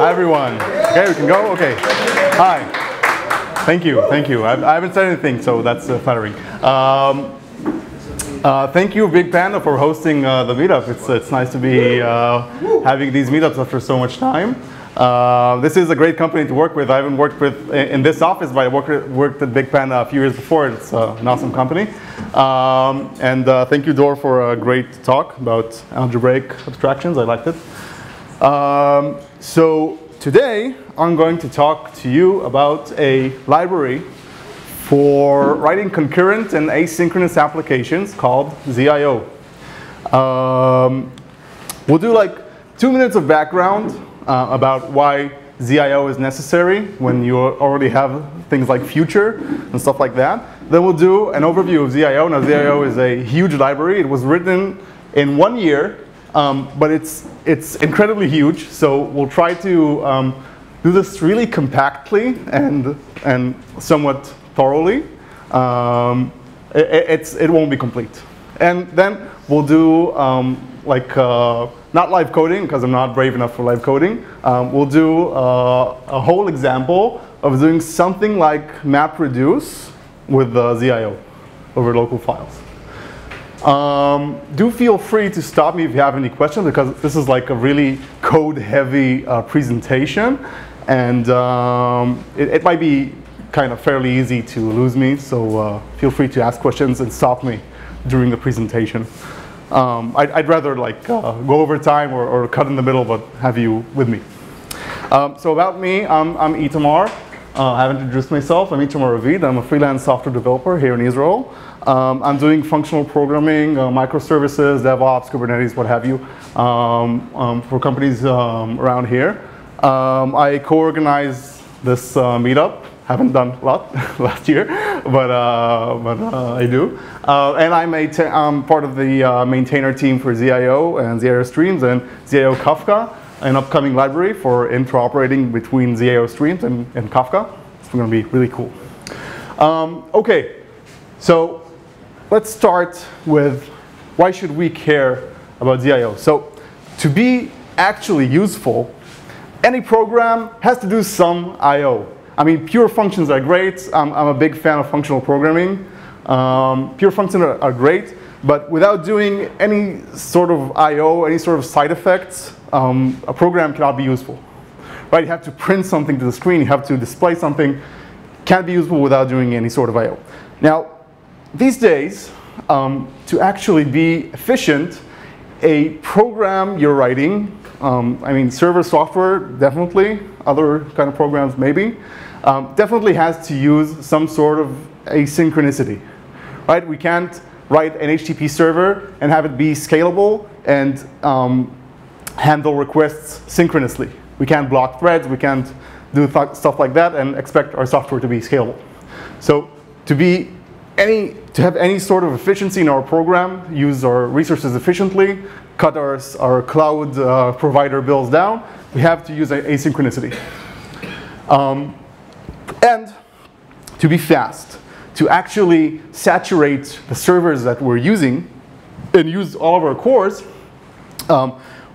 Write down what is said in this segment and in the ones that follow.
Hi, everyone. Okay, we can go? Okay. Hi. Thank you. I haven't said anything, so that's flattering. Thank you, Big Panda, for hosting the meetup. It's nice to be having these meetups after so much time. This is a great company to work with. I haven't worked with in this office, but I worked at Big Panda a few years before. It's an awesome company. And thank you, Dor, for a great talk about algebraic abstractions. I liked it. So today, I'm going to talk to you about a library for writing concurrent and asynchronous applications called ZIO. We'll do like 2 minutes of background about why ZIO is necessary when you already have things like future and stuff like that. Then we'll do an overview of ZIO. Now, ZIO is a huge library. It was written in 1 year, but it's incredibly huge. So we'll try to do this really compactly and somewhat thoroughly. It won't be complete. And then we'll do not live coding, because I'm not brave enough for live coding. We'll do a whole example of doing something like MapReduce with ZIO over local files. Do feel free to stop me if you have any questions, because this is like a really code-heavy presentation, and it might be kind of fairly easy to lose me, so feel free to ask questions and stop me during the presentation. I'd rather like go over time or cut in the middle, but have you with me. So about me, I'm Itamar. I haven't introduced myself. I'm Itamar Ravid. I'm a freelance software developer here in Israel. I'm doing functional programming, microservices, DevOps, Kubernetes, what have you, for companies around here. I co-organized this meetup. Haven't done a lot last year, but I do. And I'm part of the maintainer team for ZIO and ZIO Streams and ZIO Kafka, an upcoming library for interoperating between ZIO Streams and Kafka. It's going to be really cool. OK, so let's start with why should we care about ZIO. So to be actually useful, any program has to do some I.O. I mean, pure functions are great. I'm a big fan of functional programming. Pure functions are great, but without doing any sort of I.O., any sort of side effects, a program cannot be useful. Right? You have to print something to the screen. You have to display something. Can't be useful without doing any sort of I.O. Now, these days, to actually be efficient, a program you're writing, I mean, server software, definitely, other kind of programs, maybe, definitely has to use some sort of asynchronicity, right? We can't write an HTTP server and have it be scalable and handle requests synchronously. We can't block threads. We can't do stuff like that and expect our software to be scalable. So to have any sort of efficiency in our program, use our resources efficiently, cut our cloud provider bills down, we have to use asynchronicity. And to be fast, to actually saturate the servers that we're using and use all of our cores,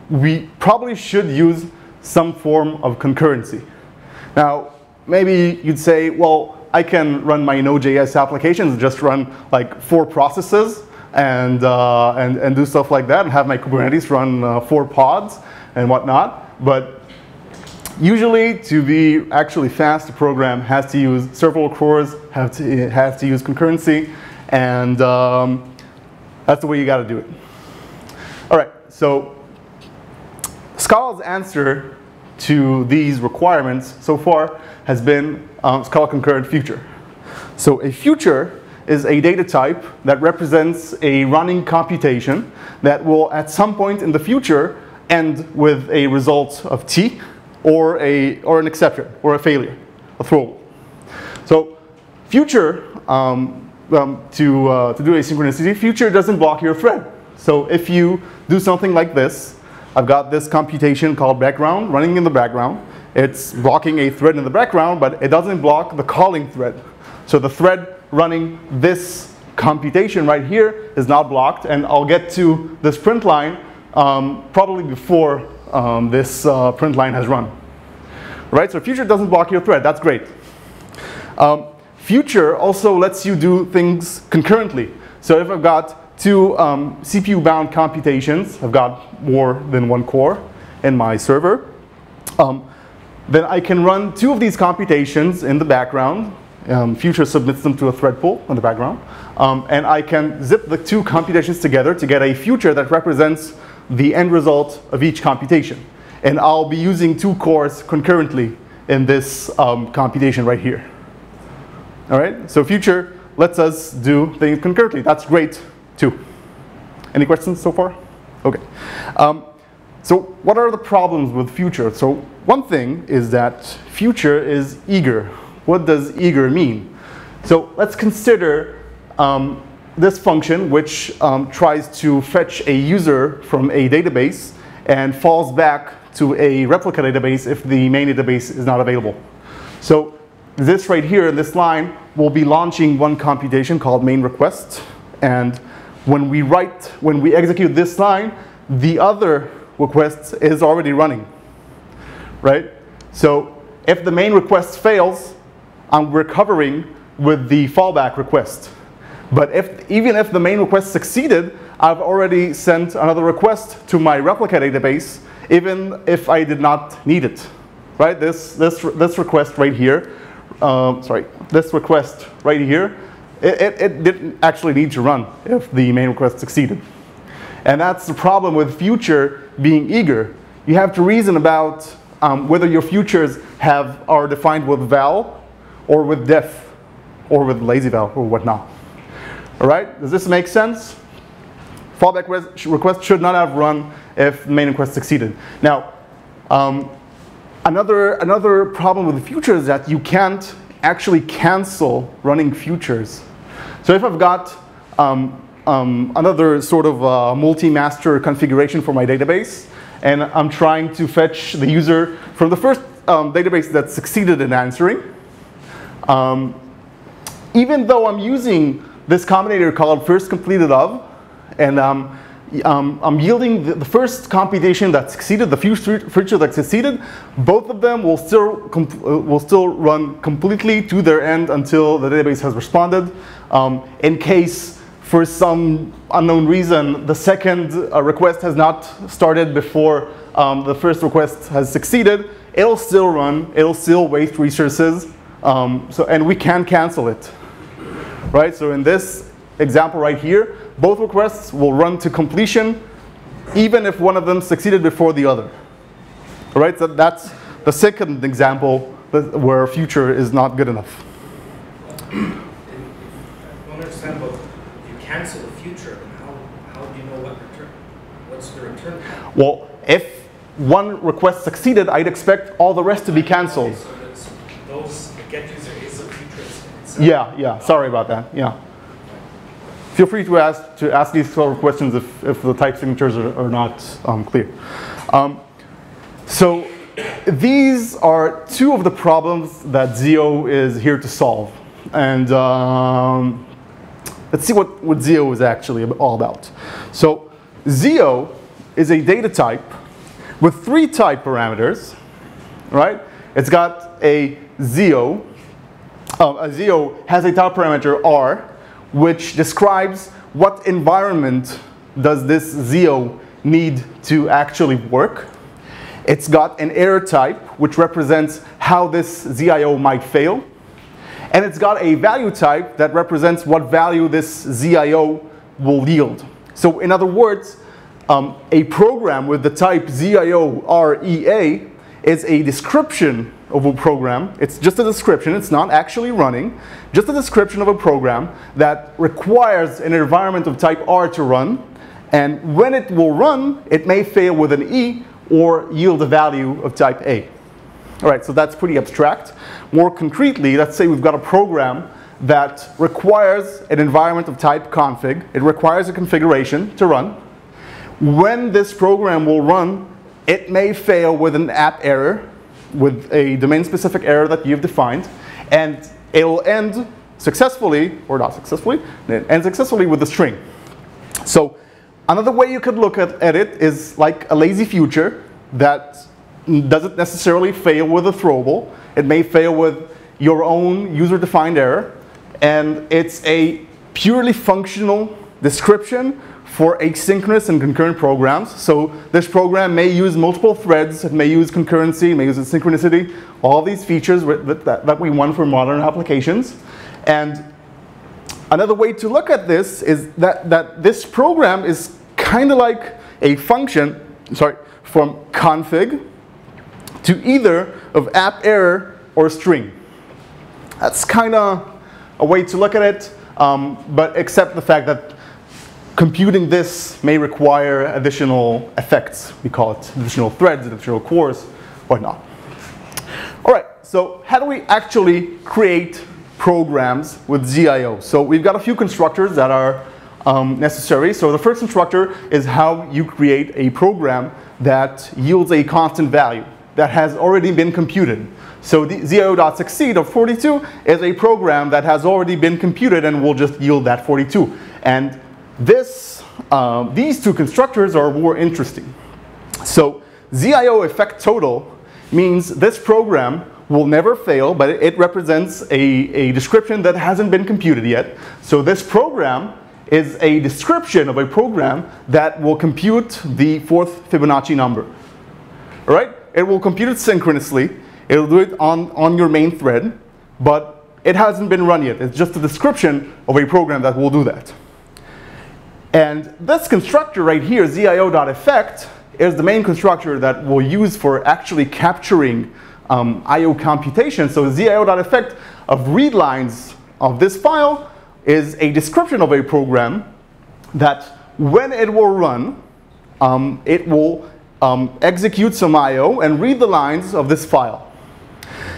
we probably should use some form of concurrency. Now, maybe you'd say, well, I can run my Node.js applications and just run like 4 processes and do stuff like that and have my Kubernetes run 4 pods and whatnot. But usually, to be actually fast, the program has to use several cores, has to use concurrency, and that's the way you got to do it. All right, so Scala's answer to these requirements so far has been Scala concurrent future. So a future is a data type that represents a running computation that will at some point in the future end with a result of T or an exception or a failure, a throw. So future, to do asynchronicity, future doesn't block your thread. So if you do something like this, I've got this computation called background running in the background. It's blocking a thread in the background, but it doesn't block the calling thread. So the thread running this computation right here is not blocked, and I'll get to this print line probably before this print line has run. right? So Future doesn't block your thread. That's great. Future also lets you do things concurrently. So if I've got two CPU-bound computations, I've got more than one core in my server, then I can run two of these computations in the background. Future submits them to a thread pool in the background. And I can zip the two computations together to get a future that represents the end result of each computation. And I'll be using two cores concurrently in this computation right here. All right, so future lets us do things concurrently. That's great too. Any questions so far? Okay. So what are the problems with future? So one thing is that future is eager. What does eager mean? So let's consider this function, which tries to fetch a user from a database and falls back to a replica database if the main database is not available. So this right here, this line, will be launching one computation called main request. And when we execute this line, the other request is already running, right? So if the main request fails, I'm recovering with the fallback request. But even if the main request succeeded, I've already sent another request to my replica database, even if I did not need it, right? This request right here, it didn't actually need to run if the main request succeeded. And that's the problem with future being eager. You have to reason about whether your futures are defined with val or with def or with lazy val or whatnot. All right, does this make sense? Fallback request should not have run if main request succeeded. Now, another problem with the future is that you can't actually cancel running futures. So if I've got another sort of multi-master configuration for my database, and I'm trying to fetch the user from the first database that succeeded in answering, even though I'm using this combinator called first completed of, and I'm yielding the first computation that succeeded, the future that succeeded, both of them will still run completely to their end until the database has responded. In case, for some unknown reason, the second request has not started before the first request has succeeded, it'll still run, it'll still waste resources, and we can cancel it, right? So in this example right here, both requests will run to completion even if one of them succeeded before the other. All right, so that's the second example where future is not good enough. One example, you cancel the future, how do you know what's the return? Well, if one request succeeded, I'd expect all the rest to be canceled. Okay, so that's, those get user is a future. Yeah, sorry about that, yeah. Feel free to ask these sort of questions if the type signatures are not clear. So these are two of the problems that ZIO is here to solve. And let's see what ZIO is actually all about. So ZIO is a data type with three type parameters, right? It's got a ZIO. A ZIO has a type parameter R, which describes what environment does this ZIO need to actually work. It's got an error type, which represents how this ZIO might fail. And it's got a value type that represents what value this ZIO will yield. So in other words, a program with the type ZIO REA is a description of a program. It's just a description, it's not actually running, just a description of a program that requires an environment of type R to run, and when it will run, it may fail with an E or yield a value of type A. All right, so that's pretty abstract. More concretely, let's say we've got a program that requires an environment of type config, it requires a configuration to run. When this program will run, it may fail with an app error, with a domain-specific error that you've defined, and it'll end successfully, or not successfully, it ends successfully with a string. So another way you could look at it is like a lazy future that doesn't necessarily fail with a throwable. It may fail with your own user-defined error. And it's a purely functional description for asynchronous and concurrent programs. So this program may use multiple threads, it may use concurrency, it may use synchronicity, all these features that we want for modern applications. And another way to look at this is that this program is kind of like a function, sorry, from config to either of app error or string. That's kind of a way to look at it, but except the fact that computing this may require additional effects. We call it additional threads, additional cores, whatnot. All right, so how do we actually create programs with ZIO? So we've got a few constructors that are necessary. So the first constructor is how you create a program that yields a constant value that has already been computed. So the zio.succeed of 42 is a program that has already been computed and will just yield that 42. And these two constructors are more interesting. So ZIO effect total means this program will never fail, but it represents a description that hasn't been computed yet. So this program is a description of a program that will compute the fourth Fibonacci number. All right? It will compute it synchronously. It will do it on your main thread, but it hasn't been run yet. It's just a description of a program that will do that. And this constructor right here, zio.effect, is the main constructor that we'll use for actually capturing IO computation. So zio.effect of read lines of this file is a description of a program that when it will run, it will execute some IO and read the lines of this file.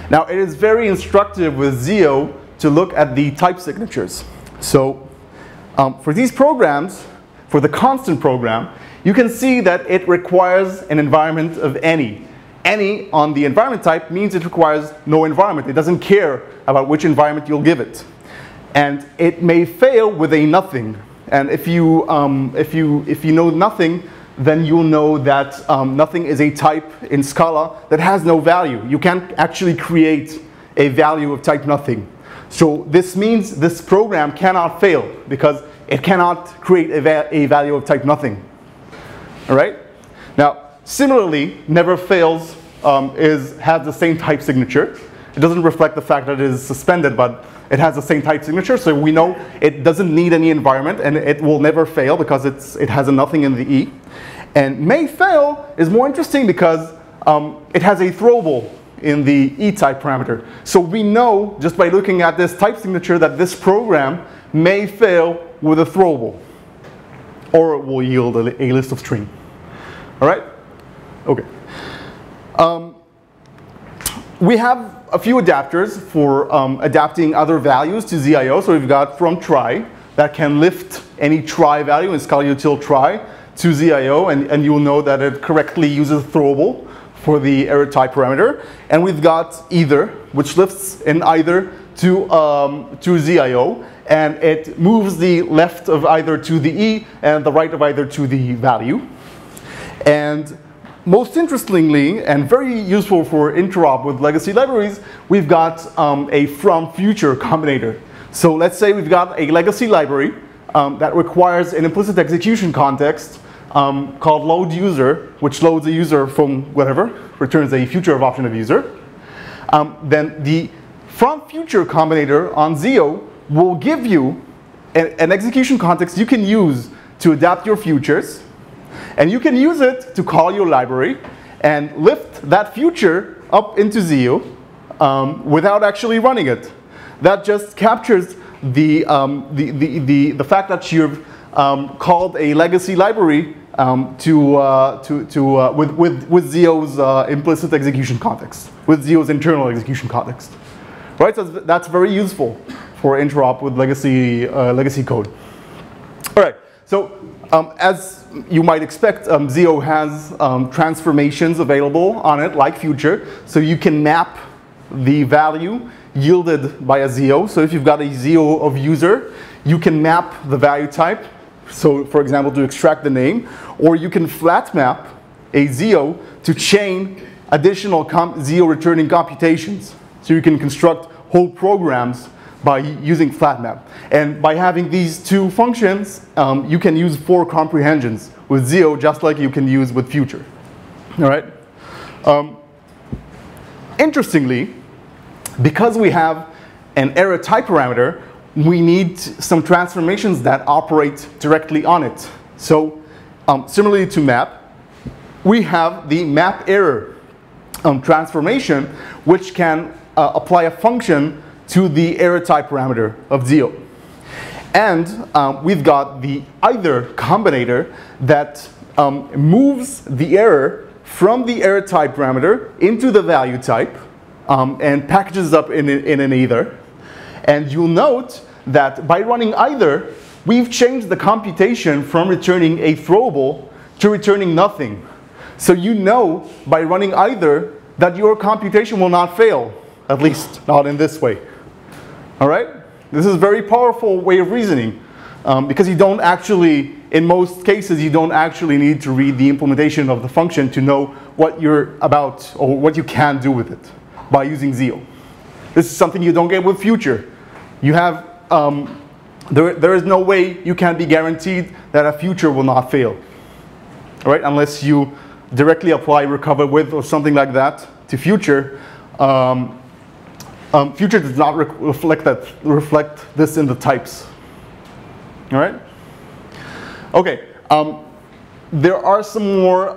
Now, it is very instructive with Zio to look at the type signatures. So for these programs, for the constant program, you can see that it requires an environment of any. Any on the environment type means it requires no environment. It doesn't care about which environment you'll give it. And it may fail with a nothing. And if you know nothing, then you'll know that nothing is a type in Scala that has no value. You can't actually create a value of type nothing. So this means this program cannot fail because it cannot create a value of type nothing. All right? Now, similarly, never fails has the same type signature. It doesn't reflect the fact that it is suspended, but it has the same type signature. So we know it doesn't need any environment and it will never fail because it has a nothing in the E. And may fail is more interesting because it has a throwable in the E-type parameter. So we know, just by looking at this type signature, that this program may fail with a throwable, or it will yield a list of string. All right? Okay. We have a few adapters for adapting other values to ZIO. So we've got from try, that can lift any try value in Scala util try to ZIO, and you'll know that it correctly uses throwable for the error type parameter. And we've got either, which lifts an either to ZIO, and it moves the left of either to the E and the right of either to the value. And most interestingly, and very useful for interop with legacy libraries, we've got a from future combinator. So let's say we've got a legacy library that requires an implicit execution context called load user, which loads a user from whatever, returns a future of option of user. Then the from future combinator on Zio will give you an execution context you can use to adapt your futures, and you can use it to call your library and lift that future up into Zio without actually running it. That just captures the fact that you've called a legacy library with Zio's implicit execution context, with Zio's internal execution context, right? So that's very useful for interop with legacy code. All right. So as you might expect, Zio has transformations available on it, like future. So you can map the value yielded by a Zio. So if you've got a Zio of user, you can map the value type. So, for example, to extract the name, or you can flat map a Zio to chain additional zio returning computations. So you can construct whole programs by using flatmap. And by having these two functions, you can use for comprehensions with zio, just like you can use with future. All right? Interestingly, because we have an error type parameter, we need some transformations that operate directly on it. So similarly to map, we have the map error transformation, which can apply a function to the error type parameter of zio. And we've got the either combinator that moves the error from the error type parameter into the value type and packages up in an either. And you'll note that by running either, we've changed the computation from returning a throwable to returning nothing. So you know by running either that your computation will not fail, at least not in this way. All right? This is a very powerful way of reasoning because you don't actually, in most cases, you don't actually need to read the implementation of the function to know what you're about or what you can do with it by using zio. This is something you don't get with future. You have, there is no way you can be guaranteed that a future will not fail, all right? Unless you directly apply recover with or something like that to future. Future does not reflect this in the types, all right? Okay, there are some more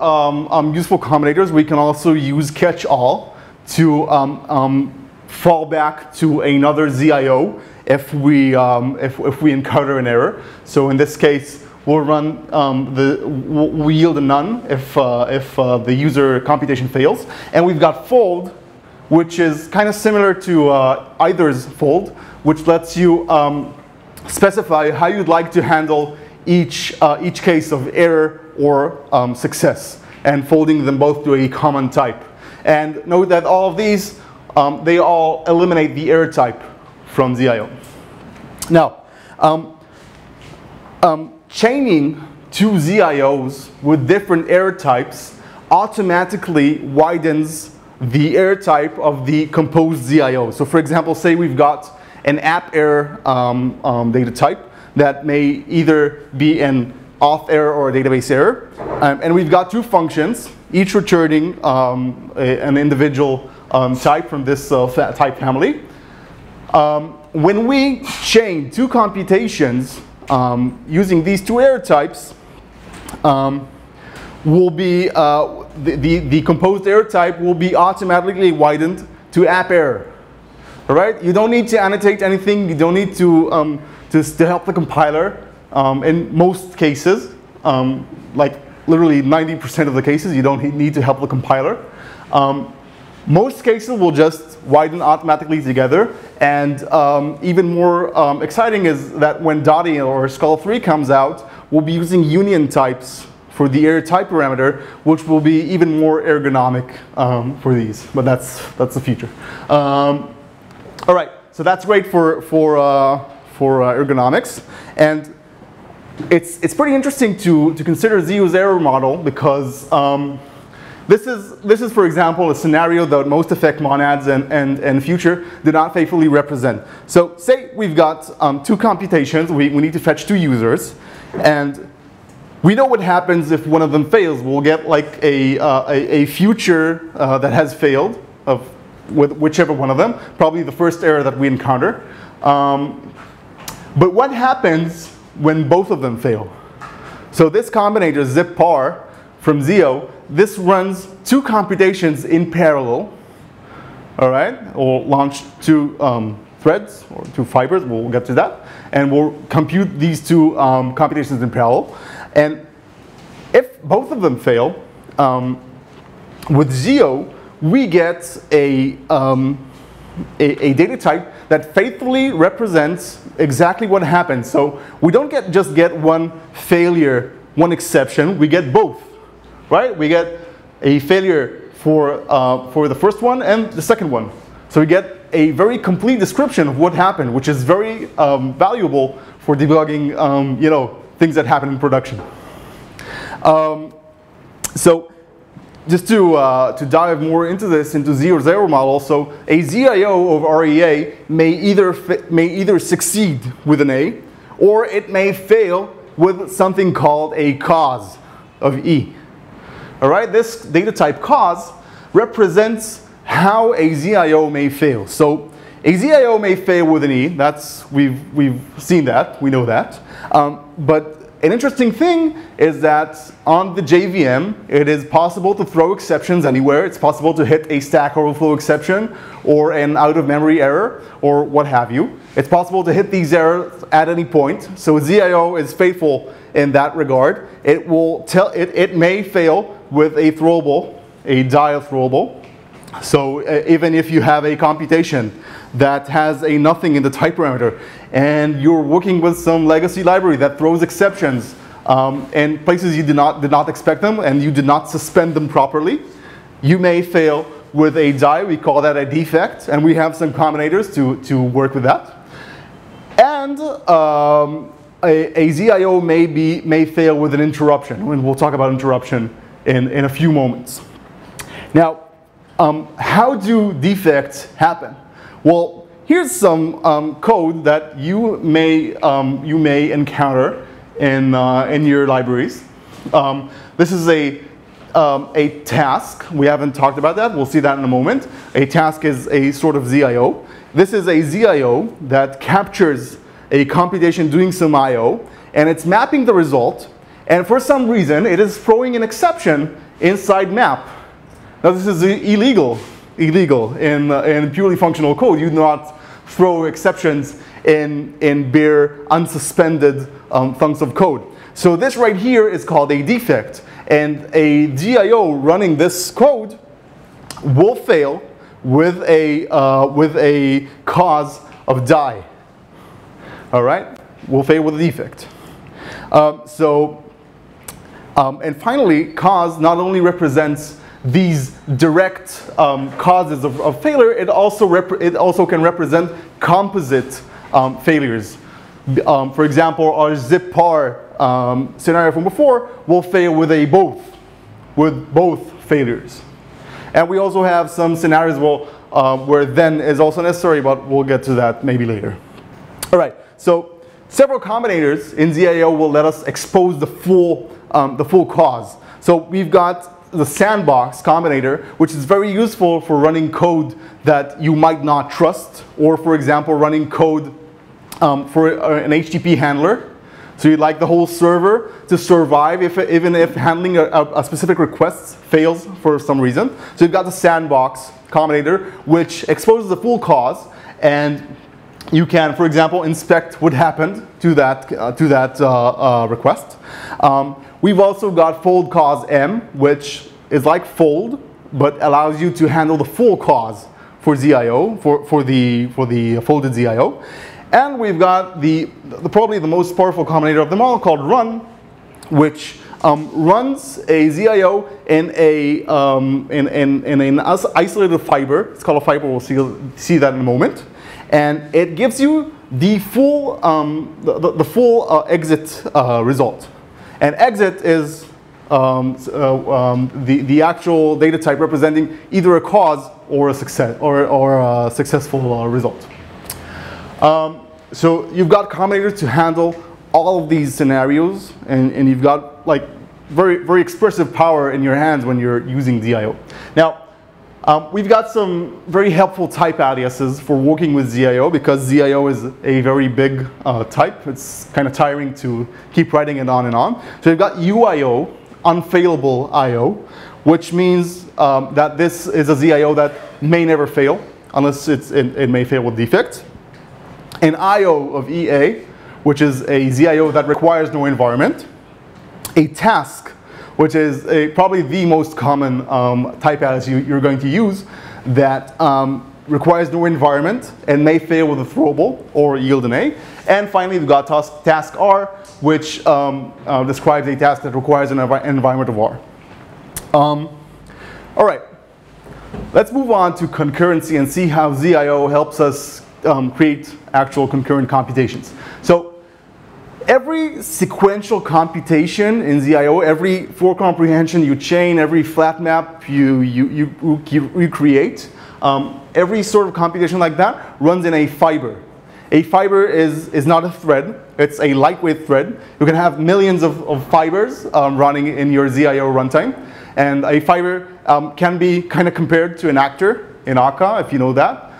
useful combinators. We can also use catch all to fall back to another ZIO if we encounter an error. So in this case, we'll run we'll yield a none if the user computation fails, and we've got fold, which is kind of similar to either's fold, which lets you specify how you'd like to handle each case of error or success, and folding them both to a common type. And note that all of these, they all eliminate the error type from ZIO. Now, chaining two ZIOs with different error types automatically widens the error type of the composed ZIO. So for example, say we've got an app error data type that may either be an auth error or a database error. And we've got two functions, each returning an individual type from this type family. When we chain two computations using these two error types, the composed error type will be automatically widened to app error. All right, you don't need to annotate anything. You don't need to help the compiler. In most cases, like literally 90% of the cases, you don't need to help the compiler. Most cases will just widen automatically together, and even more exciting is that when Dotty or Scala 3 comes out, we'll be using union types for the error type parameter, which will be even more ergonomic for these, but that's the future. All right, so that's great for ergonomics, and it's pretty interesting to consider zio's error model because this is, for example, a scenario that most effect monads and future do not faithfully represent. So say we've got two computations, we need to fetch two users, and we know what happens if one of them fails. We'll get like a future that has failed of with whichever one of them, probably the first error that we encounter. But what happens when both of them fail? So this combinator, zip par from zio, this runs two computations in parallel, all right? We'll launch two threads or two fibers, we'll get to that, and we'll compute these two computations in parallel. And if both of them fail, with zio, we get a data type that faithfully represents exactly what happened. So we don't just get one failure, one exception, we get both. Right? We get a failure for the first one and the second one. So we get a very complete description of what happened, which is very valuable for debugging, you know, things that happen in production. So just to dive more into this, into zero-zero model, so a ZIO of REA may either succeed with an A, or it may fail with something called a cause of E. All right, this data type cause represents how a ZIO may fail. So a ZIO may fail with an E. That's we've seen that, we know that. But an interesting thing is that on the JVM, it is possible to throw exceptions anywhere. It's possible to hit a stack overflow exception or an out-of-memory error or what have you. It's possible to hit these errors at any point. So ZIO is faithful in that regard. It will tell it may fail with a throwable, a DIO throwable. So even if you have a computation that has a nothing in the type parameter and you're working with some legacy library that throws exceptions in places you did not expect them and you did not suspend them properly, you may fail with a DIO. We call that a defect, and we have some combinators to work with that. And a ZIO may fail with an interruption, and we'll talk about interruption in a few moments. Now, how do defects happen? Well, here's some code that you may encounter in your libraries. This is a task. We haven't talked about that. We'll see that in a moment. A task is a sort of ZIO. This is a ZIO that captures a computation doing some IO, and it's mapping the result. And for some reason, it is throwing an exception inside map. Now this is illegal in purely functional code. You do not throw exceptions in bare unsuspended chunks of code. So this right here is called a defect, and a ZIO running this code will fail with a cause of die. All right, will fail with a defect. And finally, cause not only represents these direct causes of failure, it also can represent composite failures. For example, our zip par scenario from before will fail with a both failures. And we also have some scenarios where then is also necessary, but we'll get to that maybe later. All right, so several combinators in ZIO will let us expose the full cause. So we've got the sandbox combinator, which is very useful for running code that you might not trust, or for example running code for an HTTP handler. So you'd like the whole server to survive even if handling a specific request fails for some reason. So you've got the sandbox combinator, which exposes the full cause, and you can, for example, inspect what happened to that request. We've also got fold cause M, which is like fold, but allows you to handle the full cause for ZIO, for the folded ZIO. And we've got probably the most powerful combinator of them all, called run, which runs a ZIO in an isolated fiber. It's called a fiber. We'll see that in a moment. And it gives you the full exit result. And exit is the actual data type representing either a cause or a success or a successful result. So you've got combinators to handle all of these scenarios, and you've got like very expressive power in your hands when you're using ZIO. Now, we've got some very helpful type aliases for working with ZIO, because ZIO is a very big type. It's kind of tiring to keep writing it on and on. So we've got UIO, unfailable IO, which means that this is a ZIO that may never fail, unless it may fail with defect. An IO of EA, which is a ZIO that requires no environment. A task, which is probably the most common type alias you're going to use, that requires no environment and may fail with a throwable or yield an A. And finally, we've got task R, which describes a task that requires an environment of R. All right, let's move on to concurrency and see how ZIO helps us create actual concurrent computations. So every sequential computation in ZIO, every for comprehension you chain, every flat map you create, every sort of computation like that runs in a fiber. A fiber is not a thread, it's a lightweight thread. You can have millions of fibers running in your ZIO runtime. And a fiber can be kind of compared to an actor in Akka, if you know that.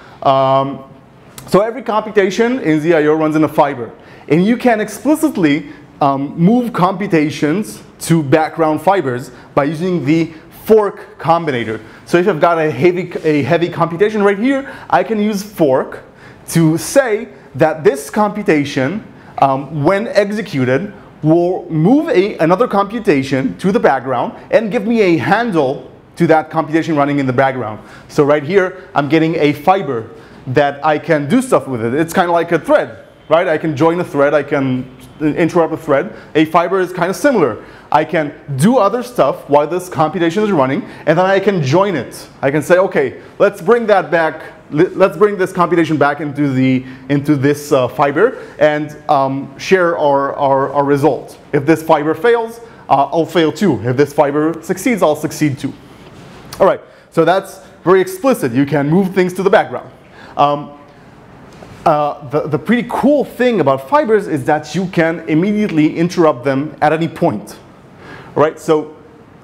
So every computation in ZIO runs in a fiber. And you can explicitly move computations to background fibers by using the fork combinator. So if I've got a heavy computation right here, I can use fork to say that this computation, when executed, will move another computation to the background and give me a handle to that computation running in the background. So right here, I'm getting a fiber that I can do stuff with it. It's kind of like a thread, right? I can join a thread, I can interrupt a thread. A fiber is kind of similar. I can do other stuff while this computation is running, and then I can join it. I can say, okay, let's bring that back. Let's bring this computation back into this fiber and share our result. If this fiber fails, I'll fail too. If this fiber succeeds, I'll succeed too. All right, so that's very explicit. You can move things to the background. The pretty cool thing about fibers is that you can immediately interrupt them at any point. All right, so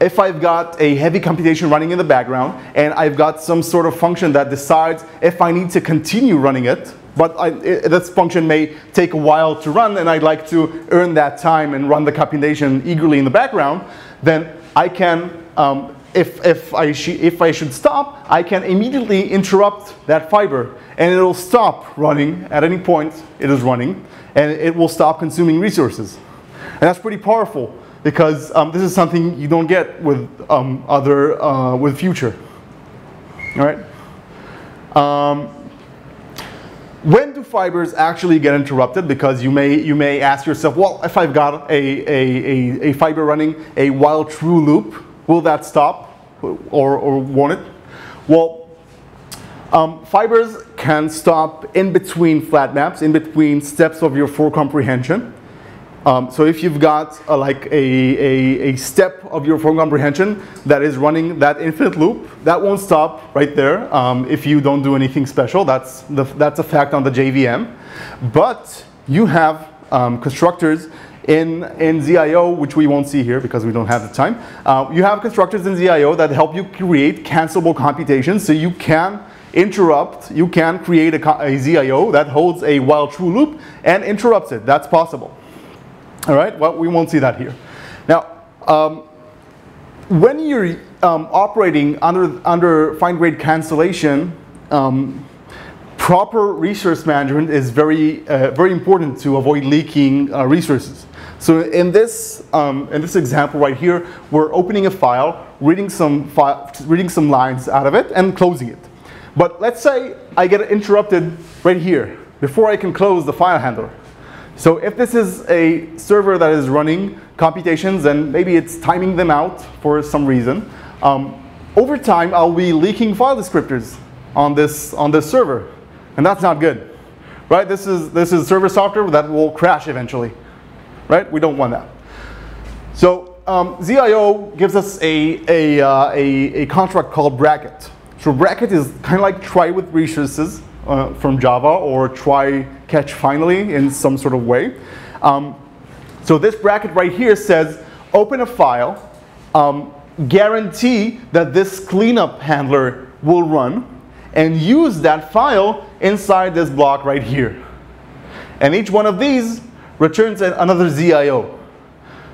if I've got a heavy computation running in the background and I've got some sort of function that decides if I need to continue running it, but this function may take a while to run and I'd like to earn that time and run the computation eagerly in the background, then I can, if I should stop, I can immediately interrupt that fiber and it'll stop running at any point it is running and it will stop consuming resources. And that's pretty powerful, because this is something you don't get with with Future. All right. When do fibers actually get interrupted? Because you may ask yourself, well, if I've got a fiber running a while true loop, will that stop, or won't it? Well, fibers can stop in between flat maps, in between steps of your for comprehension. So if you've got like a step of your for comprehension that is running that infinite loop, that won't stop right there if you don't do anything special. That's a fact on the JVM. But you have constructors in ZIO, which we won't see here because we don't have the time. You have constructors in ZIO that help you create cancelable computations, so you can interrupt, you can create a ZIO that holds a while true loop and interrupts it. That's possible. All right, well, we won't see that here. Now, when you're operating under fine-grained cancellation, proper resource management is very important to avoid leaking resources. So in this example right here, we're opening a file, reading some lines out of it, and closing it. But let's say I get interrupted right here before I can close the file handler. So if this is a server that is running computations and maybe it's timing them out for some reason, over time I'll be leaking file descriptors on this server, and that's not good, right? This is server software that will crash eventually, right? We don't want that. So ZIO gives us a construct called bracket. So bracket is kind of like try with resources from Java, or try catch finally in some sort of way. So this bracket right here says open a file, guarantee that this cleanup handler will run, and use that file inside this block right here. And each one of these returns another ZIO.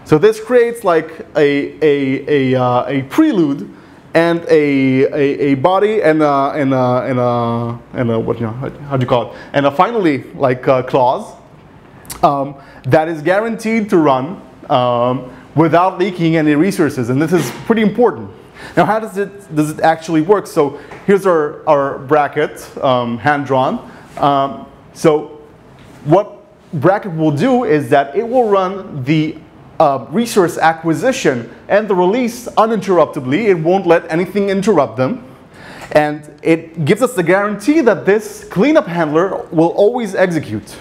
So this creates like a prelude and a body and a what, you know, how do you call it, and a finally like a clause that is guaranteed to run without leaking any resources, and this is pretty important. Now, how does it actually work? So here's our bracket, hand drawn. So what bracket will do is that it will run the resource acquisition and the release uninterruptedly. It won't let anything interrupt them, and it gives us the guarantee that this cleanup handler will always execute.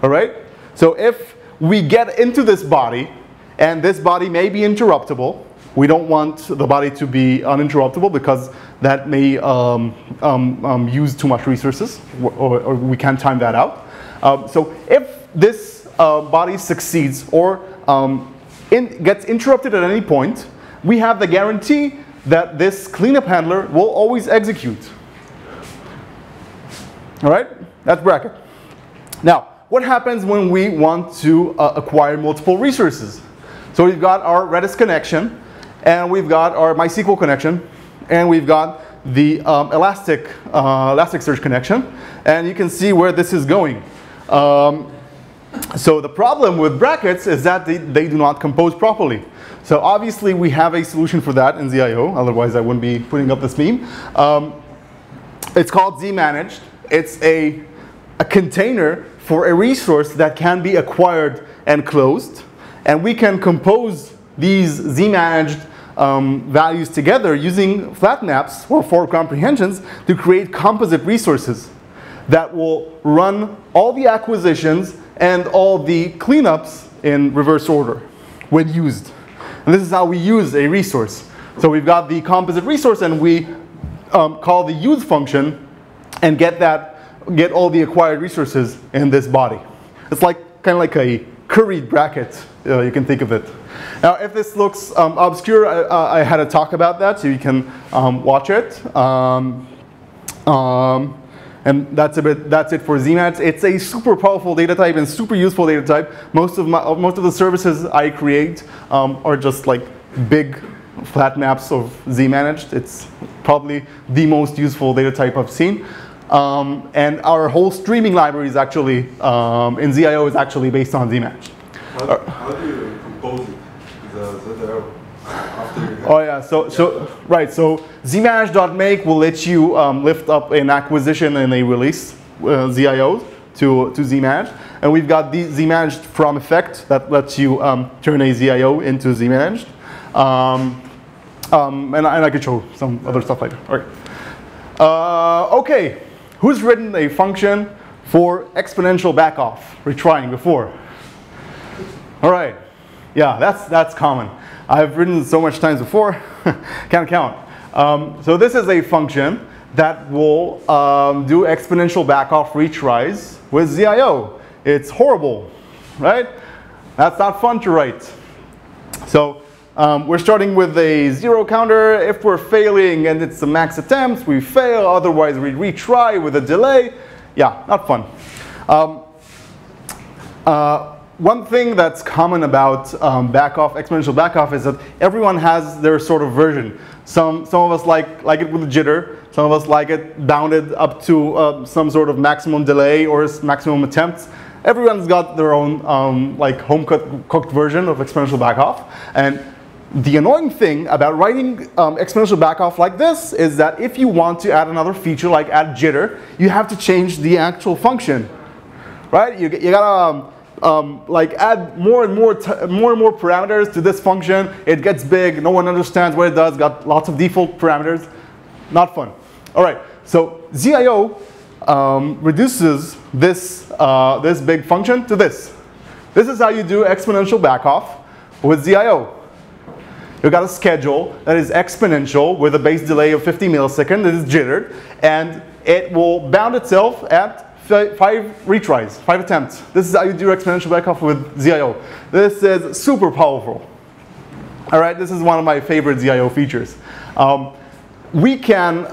All right, so if we get into this body, and this body may be interruptible. We don't want the body to be uninterruptible because that may use too much resources, or we can't time that out. So if this body succeeds or gets interrupted at any point, we have the guarantee that this cleanup handler will always execute. All right, that's bracket. Now, what happens when we want to acquire multiple resources? So we've got our Redis connection, and we've got our MySQL connection, and we've got the Elasticsearch connection, and you can see where this is going. So the problem with brackets is that they do not compose properly. So obviously we have a solution for that in ZIO, otherwise I wouldn't be putting up this meme. It's called zmanaged. It's a container for a resource that can be acquired and closed, and we can compose these zmanaged values together using flat maps or forward comprehensions to create composite resources that will run all the acquisitions and all the cleanups in reverse order when used. And this is how we use a resource. So we've got the composite resource, and we call the use function and get all the acquired resources in this body. It's like kind of like a curried bracket, you can think of it. Now, if this looks obscure, I had a talk about that, so you can watch it. And that's it for zmanaged. It's a super powerful data type and super useful data type. Most of the services I create are just like big flat maps of zmanaged. It's probably the most useful data type I've seen. And our whole streaming library is actually in ZIO is actually based on zmanaged. How do you compose it? Oh yeah, so zmanaged.make will let you lift up an acquisition and a release ZIO to zmanaged, and we've got the zmanaged from effect that lets you turn a ZIO into zmanaged, and I could show some other stuff later. All right. Okay, who's written a function for exponential backoff? Retrying before. All right. Yeah, that's common. I've written so much times before, can't count. So this is a function that will do exponential backoff retries with ZIO. It's horrible, right? That's not fun to write. So we're starting with a zero counter. If we're failing and it's the max attempts, we fail. Otherwise, we retry with a delay. Yeah, not fun. One thing that's common about exponential backoff is that everyone has their sort of version. Some of us like it with a jitter. Some of us like it bounded up to some sort of maximum delay or maximum attempts. Everyone's got their own like home-cooked version of exponential backoff. And the annoying thing about writing exponential backoff like this is that if you want to add another feature like add jitter, you have to change the actual function, right? You gotta like add more and more parameters to this function. It gets big. No one understands what it does. Got lots of default parameters. Not fun. All right. So ZIO reduces this big function to this. This is how you do exponential backoff with ZIO. You've got a schedule that is exponential with a base delay of 50 milliseconds that is jittered, and it will bound itself at 5 retries, 5 attempts. This is how you do exponential backoff with ZIO. This is super powerful. All right, this is one of my favorite ZIO features. We can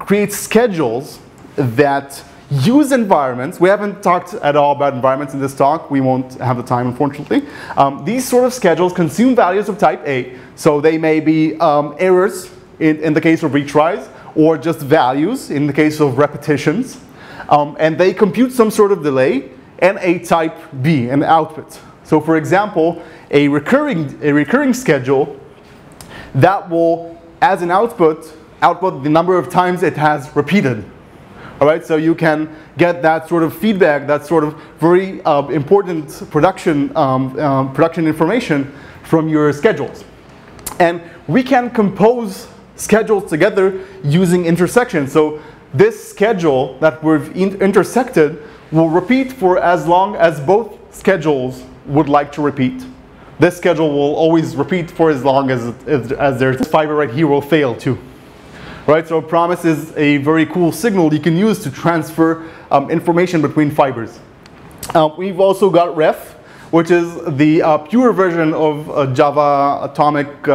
create schedules that use environments. We haven't talked at all about environments in this talk. We won't have the time, unfortunately. These sort of schedules consume values of type A. So they may be errors in the case of retries, or just values in the case of repetitions. And they compute some sort of delay and a type B, an output. So for example, a recurring schedule that will, as an output the number of times it has repeated. All right, so you can get that sort of feedback, that sort of very important production information from your schedules. And we can compose schedules together using intersection. So this schedule that we've intersected will repeat for as long as both schedules would like to repeat. This schedule will always repeat for as long as there's a fiber right here will fail too. Right, so Promise is a very cool signal you can use to transfer information between fibers. We've also got Ref, which is the pure version of Java atomic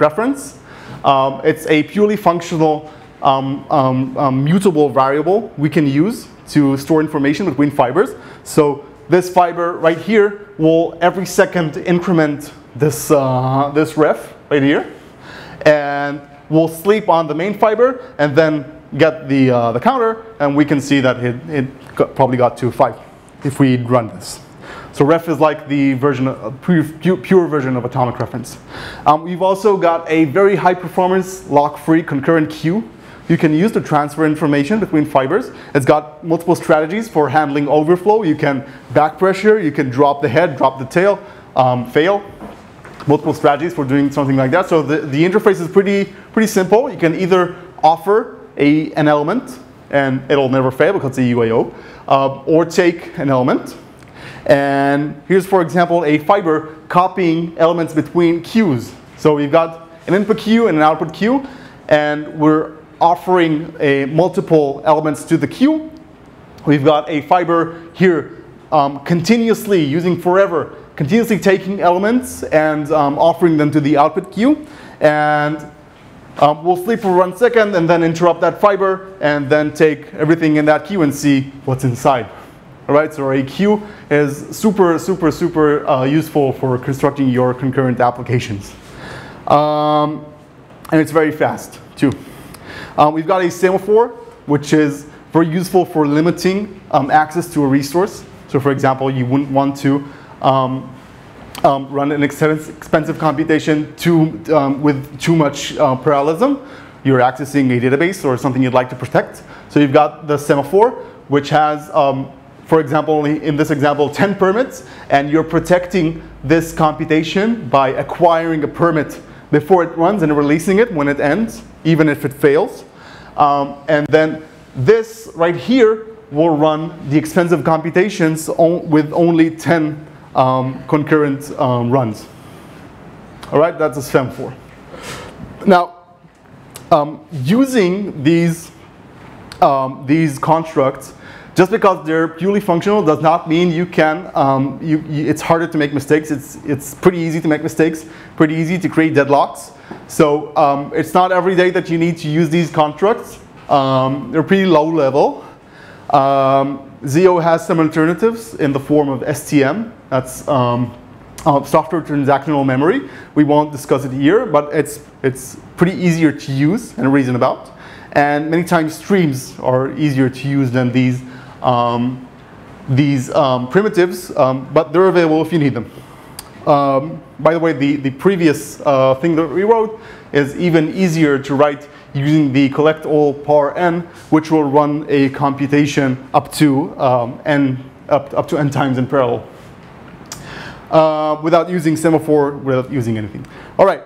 reference. It's a purely functional mutable variable we can use to store information between fibers. So this fiber right here will every second increment this, this ref right here, and we'll sleep on the main fiber and then get the counter, and we can see that it probably got to 5 if we run this. So ref is like the version, pure version of atomic reference. We've also got a very high performance lock-free concurrent queue you can use to transfer information between fibers. It's got multiple strategies for handling overflow. You can back pressure, you can drop the head, drop the tail, fail. Multiple strategies for doing something like that. So the interface is pretty simple. You can either offer an element and it'll never fail because it's a UAO, or take an element. And here's, for example, a fiber copying elements between queues. So we've got an input queue and an output queue, and we're offering multiple elements to the queue. We've got a fiber here continuously using forever, continuously taking elements and offering them to the output queue. And we'll sleep for 1 second and then interrupt that fiber and then take everything in that queue and see what's inside. All right, so a queue is super useful for constructing your concurrent applications. And it's very fast too. We've got a semaphore, which is very useful for limiting access to a resource. So for example, you wouldn't want to run an expensive computation with too much parallelism. You're accessing a database or something you'd like to protect. So you've got the semaphore, which has, for example, in this example, 10 permits, and you're protecting this computation by acquiring a permit before it runs and releasing it when it ends, even if it fails. And then this right here will run the expensive computations with only 10 concurrent runs. All right, that's a semaphore. Now, using these constructs, just because they're purely functional does not mean you can, it's harder to make mistakes. It's pretty easy to make mistakes, pretty easy to create deadlocks. So it's not every day that you need to use these constructs. They're pretty low level. Zio has some alternatives in the form of STM. That's software transactional memory. We won't discuss it here, but it's pretty easier to use and reason about. And many times streams are easier to use than these primitives, but they're available if you need them. By the way, the previous thing that we wrote is even easier to write using the collect all par n, which will run a computation up to n times in parallel without using semaphore, without using anything. All right.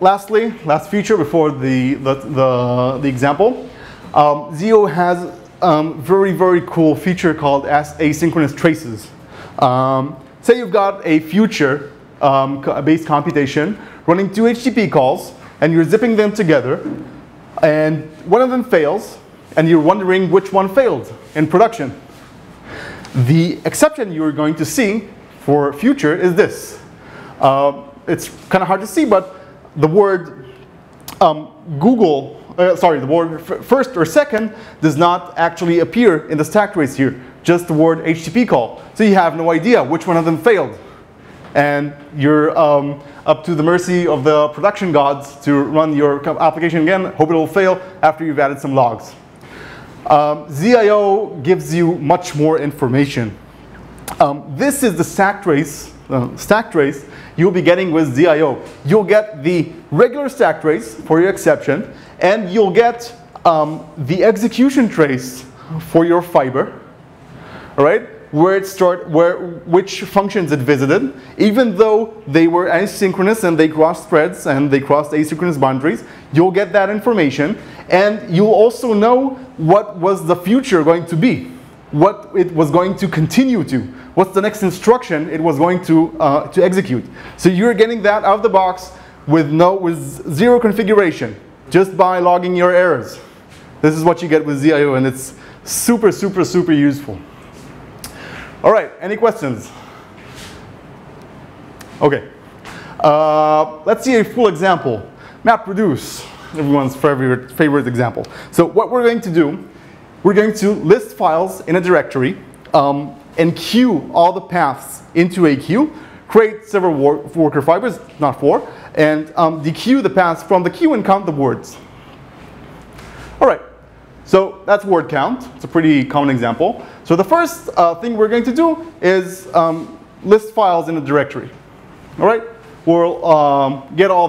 Lastly, last feature before the example, Zio has very cool feature called asynchronous traces. Say you've got a future-based computation running 2 HTTP calls, and you're zipping them together, and one of them fails, and you're wondering which one failed in production. The exception you're going to see for future is this. It's kind of hard to see, but the word the word first or second does not actually appear in the stack trace here, just the word HTTP call. So you have no idea which one of them failed. And you're up to the mercy of the production gods to run your application again, hope it'll fail after you've added some logs. ZIO gives you much more information. This is the stack trace. You'll be getting with ZIO. You'll get the regular stack trace for your exception, and you'll get the execution trace for your fiber, all right? Where it which functions it visited, even though they were asynchronous and they crossed threads and they crossed asynchronous boundaries. You'll get that information, and you'll also know what was the future going to be. what it was going to continue to. What's the next instruction it was going to execute. So you're getting that out of the box with zero configuration, just by logging your errors. This is what you get with ZIO, and it's super, super, super useful. All right, any questions? Okay, let's see a full example. MapReduce, everyone's favorite example. So what we're going to do, we're going to list files in a directory and queue all the paths into a queue, create several worker fibers, not four, and dequeue the paths from the queue and count the words. All right, so that's word count. It's a pretty common example. So the first thing we're going to do is list files in a directory. All right, we'll get all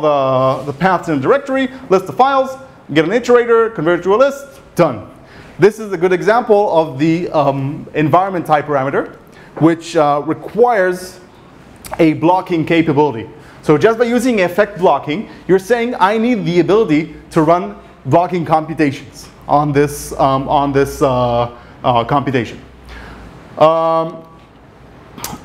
the paths in a directory, list the files, get an iterator, convert it to a list, done. This is a good example of the environment type parameter, which requires a blocking capability. So just by using effect blocking, you're saying I need the ability to run blocking computations on this computation.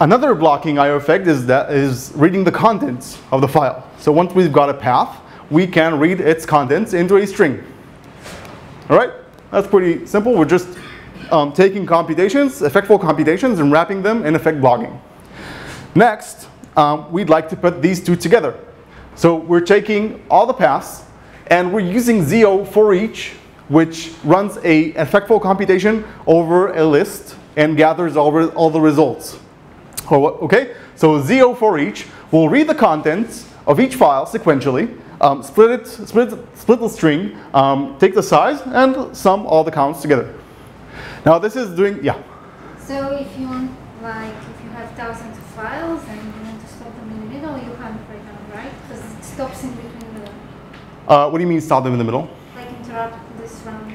Another blocking IO effect is reading the contents of the file. So once we've got a path, we can read its contents into a string. All right, that's pretty simple. We're just taking computations, effectful computations, and wrapping them in effect blocking. Next, we'd like to put these two together. So we're taking all the paths and we're using ZIO for each, which runs a effectful computation over a list and gathers all the results. Okay, so ZIO for each will read the contents of each file sequentially, split the string, take the size, and sum all the counts together. Now this is doing, yeah? So if you want, like, if you have thousands of files and you want to stop them in the middle, you can't break them, right? Because it stops in between the... what do you mean stop them in the middle? Like interrupt this round.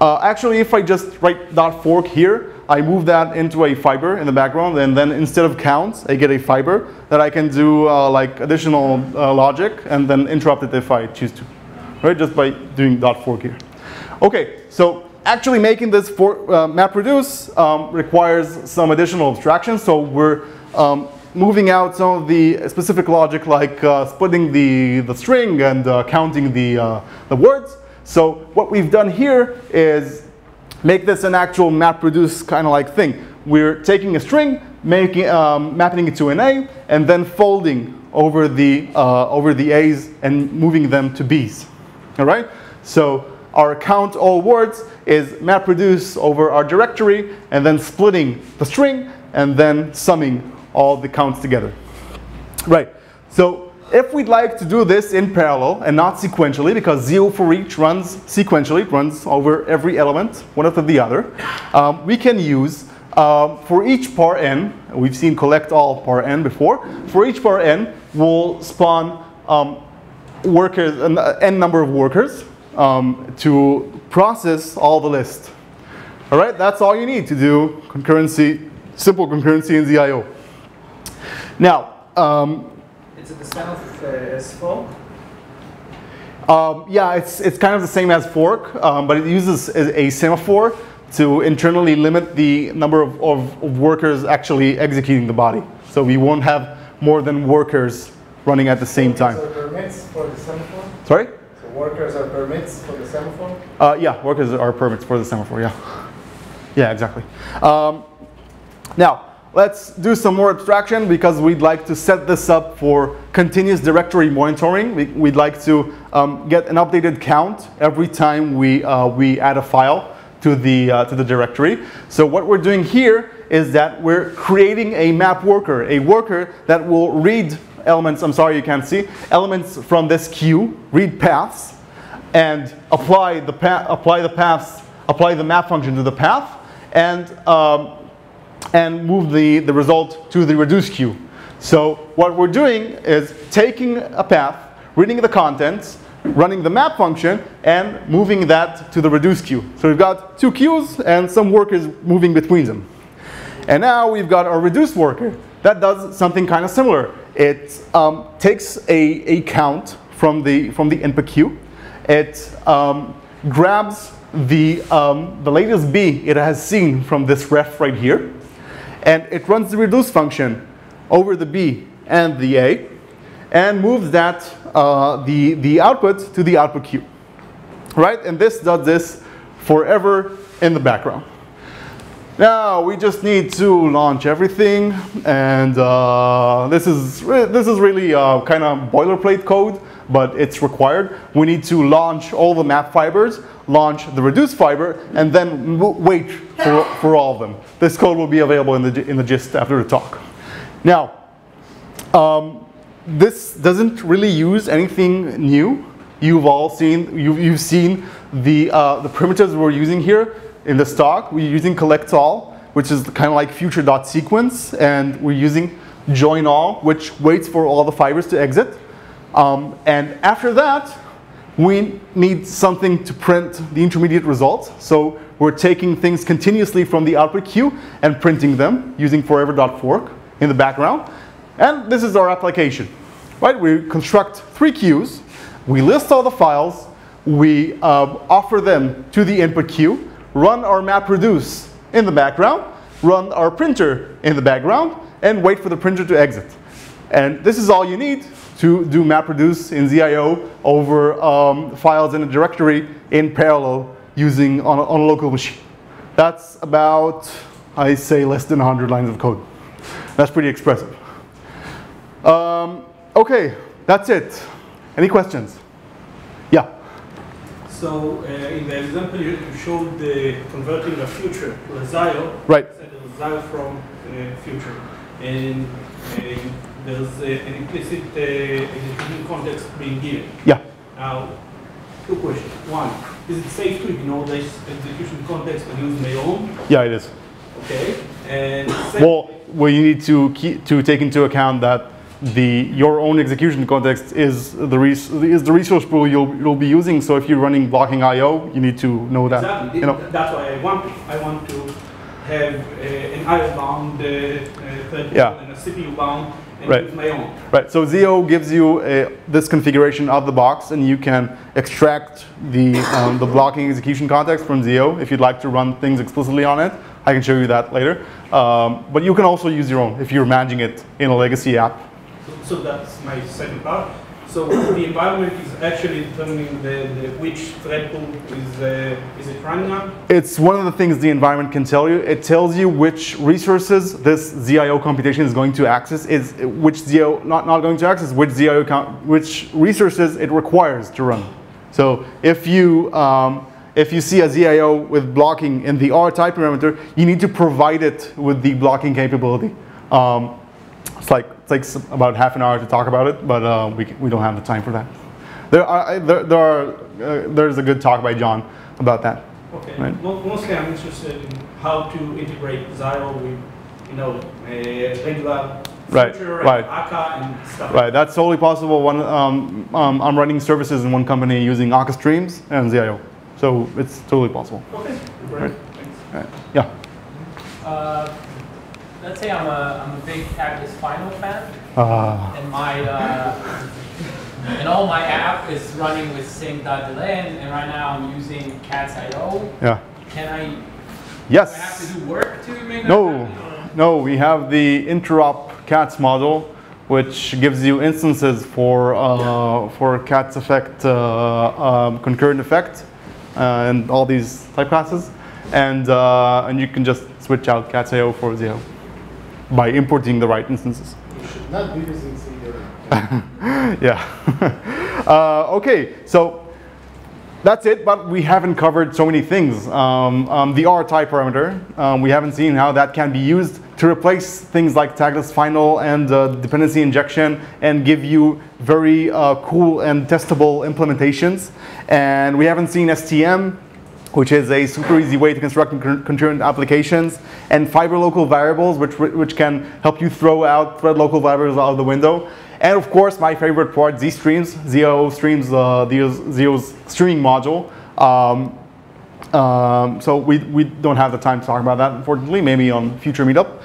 Actually, if I just write .fork here, I move that into a fiber in the background, and then instead of counts, I get a fiber that I can do like additional logic and then interrupt it if I choose to, right? Just by doing .fork here. Okay, so actually making this for MapReduce requires some additional abstractions. So we're moving out some of the specific logic, like splitting the string and counting the words. So what we've done here is make this an actual MapReduce kind of like thing. We're taking a string, mapping it to an A, and then folding over the A's and moving them to B's. All right. So our count all words is MapReduce over our directory, and then splitting the string, and then summing all the counts together. Right. So if we'd like to do this in parallel and not sequentially, because ZIO for each runs sequentially, it runs over every element, one after the other, we can use, for each par n, we've seen collect all par n before, for each par n, we'll spawn workers, n number of workers to process all the list. All right, that's all you need to do concurrency, simple concurrency in ZIO. Now, is it the same as fork? Yeah, it's kind of the same as fork, but it uses a semaphore to internally limit the number of workers actually executing the body. So we won't have more than workers running at the same time. So permits for the semaphore? Sorry? So workers are permits for the semaphore? Yeah, workers are permits for the semaphore, yeah. Yeah, exactly. Now, let's do some more abstraction, because we'd like to set this up for continuous directory monitoring. We'd like to get an updated count every time we add a file to the directory. So what we're doing here is that we're creating a map worker, a worker that will read elements, I'm sorry you can't see, elements from this queue, read paths, and apply the map function to the path, and move the result to the reduce queue. So what we're doing is taking a path, reading the contents, running the map function, and moving that to the reduce queue. So we've got two queues and some workers moving between them. And now we've got our reduce worker that does something kind of similar. It takes a count from the input queue. It grabs the latest B it has seen from this ref right here, and it runs the reduce function over the B and the A, and moves that the output to the output queue, right? And this does this forever in the background. Now we just need to launch everything, and this is really kind of boilerplate code, but it's required. We need to launch all the map fibers, launch the reduce fiber, and then wait for all of them. This code will be available in the gist after the talk. Now, this doesn't really use anything new. You've all seen you've seen the primitives we're using here. In the stock, we're using collect all, which is kind of like future.sequence, and we're using join all, which waits for all the fibers to exit. And after that, we need something to print the intermediate results. So we're taking things continuously from the output queue and printing them using forever.fork in the background. And this is our application, right? We construct three queues, we list all the files, we offer them to the input queue, run our map reduce in the background, run our printer in the background, and wait for the printer to exit. And this is all you need to do map reduce in ZIO over files in a directory in parallel using on a local machine. That's about, I say, less than 100 lines of code. That's pretty expressive. Okay, that's it. Any questions? Yeah. So in the example you showed the converting a future to a ZIO, right? A ZIO from future, and there's an implicit context being given. Yeah. Now, two questions. One, is it safe to ignore this execution context and use my own? Yeah, it is. Okay. And second, well, you need to take into account that your own execution context is the resource pool you'll be using. So if you're running blocking I/O, you need to know that. Exactly. You know. That's why I want to have an I/O bound, and a CPU bound, and use my own. Right. So ZIO gives you this configuration out of the box, and you can extract the blocking execution context from ZIO if you'd like to run things explicitly on it. I can show you that later. But you can also use your own if you're managing it in a legacy app. So that's my second part. So the environment is actually determining which thread pool is it running on? It's one of the things the environment can tell you. It tells you which resources this ZIO computation is going to access, which resources it requires to run. So if you see a ZIO with blocking in the R type parameter, you need to provide it with the blocking capability. It takes about half an hour to talk about it, but we don't have the time for that. There's a good talk by John about that. Okay. Right? Mostly, I'm interested in how to integrate ZIO with regular feature and Akka and stuff. Right. That's totally possible. I'm running services in one company using Akka Streams and ZIO, so it's totally possible. Okay. Great. Right. Thanks. Right. Yeah. Let's say I'm a big Cactus Final fan, and all my app is running with sync.delay, and right now I'm using Cats IO. Yeah. Yes. Do I have to do work to make that happen? No, we have the interop Cats model, which gives you instances for Cats Effect, concurrent effect, and all these type classes, and you can just switch out Cats IO for ZIO by importing the right instances. You should not be using ZIO. Yeah. Okay, so that's it, but we haven't covered so many things. The R type parameter, we haven't seen how that can be used to replace things like tagless final and dependency injection and give you very cool and testable implementations. And we haven't seen STM, which is a super easy way to construct concurrent applications, and fiber local variables, which can help you throw out thread local variables out of the window. And of course, my favorite part, ZIO Streams, ZIO's streaming module. So we don't have the time to talk about that, unfortunately, maybe on future meetup.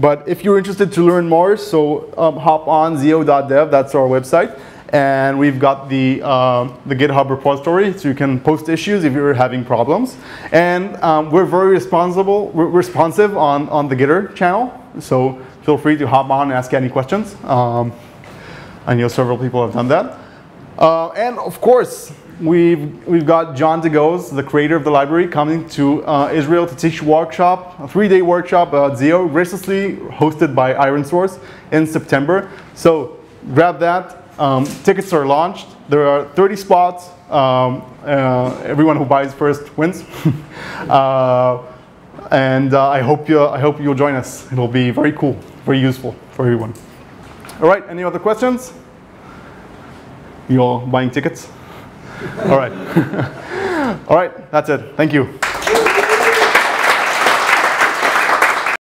But if you're interested to learn more, so hop on zio.dev, that's our website. And we've got the GitHub repository, so you can post issues if you're having problems. And we're very responsive on the Gitter channel, so feel free to hop on and ask any questions. I know several people have done that. And of course, we've got John DeGose, the creator of the library, coming to Israel to teach workshop, a 3-day workshop about Zio, graciously hosted by Iron Source in September. So grab that. Tickets are launched. There are 30 spots. Everyone who buys first wins. I hope you'll join us. It'll be very cool, very useful for everyone. All right, any other questions? You all buying tickets? All right. All right, that's it. Thank you.